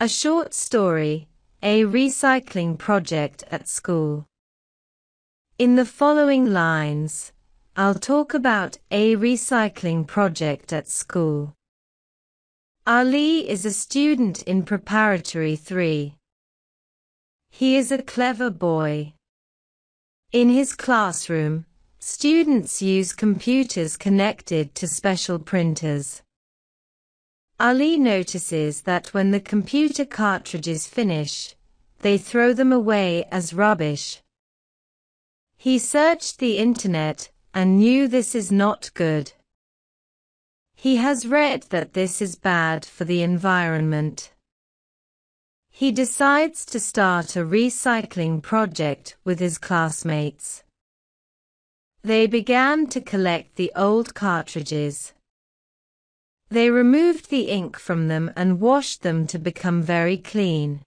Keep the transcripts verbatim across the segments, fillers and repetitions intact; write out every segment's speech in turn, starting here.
A short story, a recycling project at school. In the following lines, I'll talk about a recycling project at school. Ali is a student in preparatory three. He is a clever boy. In his classroom, students use computers connected to special printers. Ali notices that when the computer cartridges finish, they throw them away as rubbish. He searched the internet and knew this is not good. He has read that this is bad for the environment. He decides to start a recycling project with his classmates. They began to collect the old cartridges. They removed the ink from them and washed them to become very clean.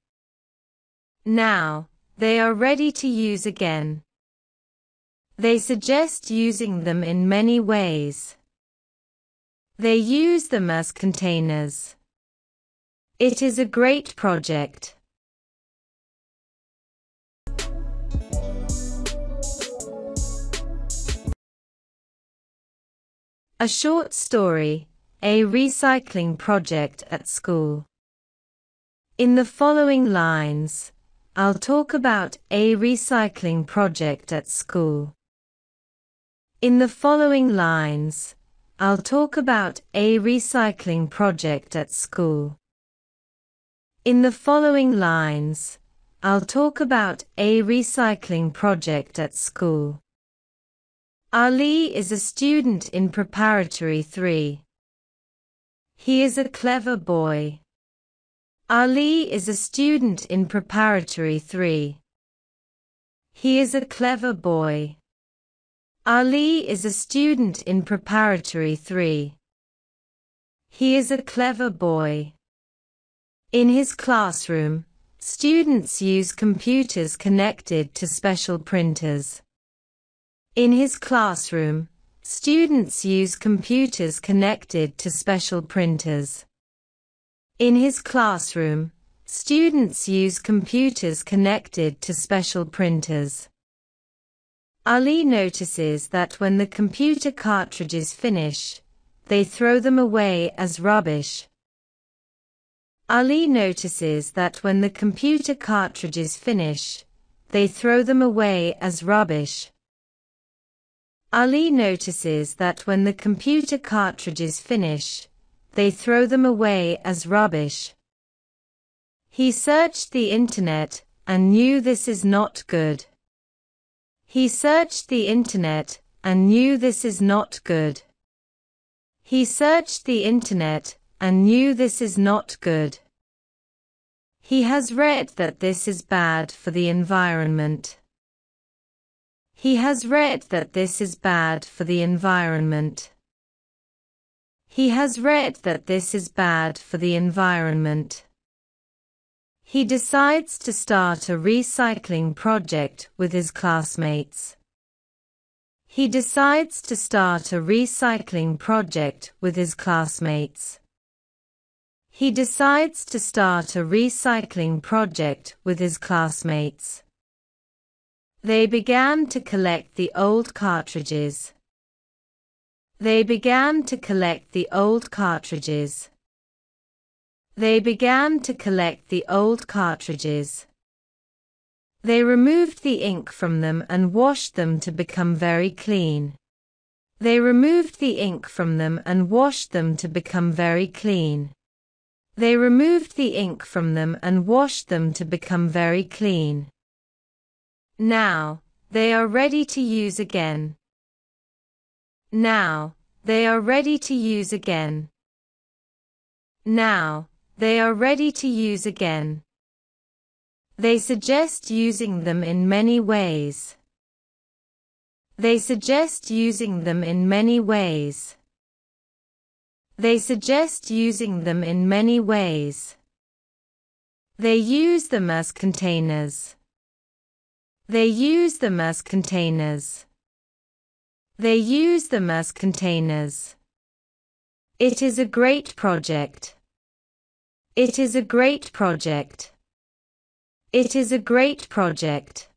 Now, they are ready to use again. They suggest using them in many ways. They use them as containers. It is a great project. A short story, a recycling project at school. In the following lines, I'll talk about a recycling project at school. In the following lines, I'll talk about a recycling project at school. In the following lines, I'll talk about a recycling project at school. Ali is a student in preparatory three. He is a clever boy. Ali is a student in preparatory three. He is a clever boy. Ali is a student in preparatory three. He is a clever boy. In his classroom, students use computers connected to special printers. In his classroom, students use computers connected to special printers. In his classroom, students use computers connected to special printers. Ali notices that when the computer cartridges finish, they throw them away as rubbish. Ali notices that when the computer cartridges finish, they throw them away as rubbish. Ali notices that when the computer cartridges finish, they throw them away as rubbish. He searched the internet and knew this is not good. He searched the internet and knew this is not good. He searched the internet and knew this is not good. He has read that this is bad for the environment. He has read that this is bad for the environment. He has read that this is bad for the environment. He decides to start a recycling project with his classmates. He decides to start a recycling project with his classmates. He decides to start a recycling project with his classmates. They began to collect the old cartridges. They began to collect the old cartridges. They began to collect the old cartridges. They removed the ink from them and washed them to become very clean. They removed the ink from them and washed them to become very clean. They removed the ink from them and washed them to become very clean. Now, they are ready to use again. Now, they are ready to use again. Now, they are ready to use again. They suggest using them in many ways. They suggest using them in many ways. They suggest using them in many ways. They use them as containers. They use them as containers. They use them as containers. It is a great project. It is a great project. It is a great project.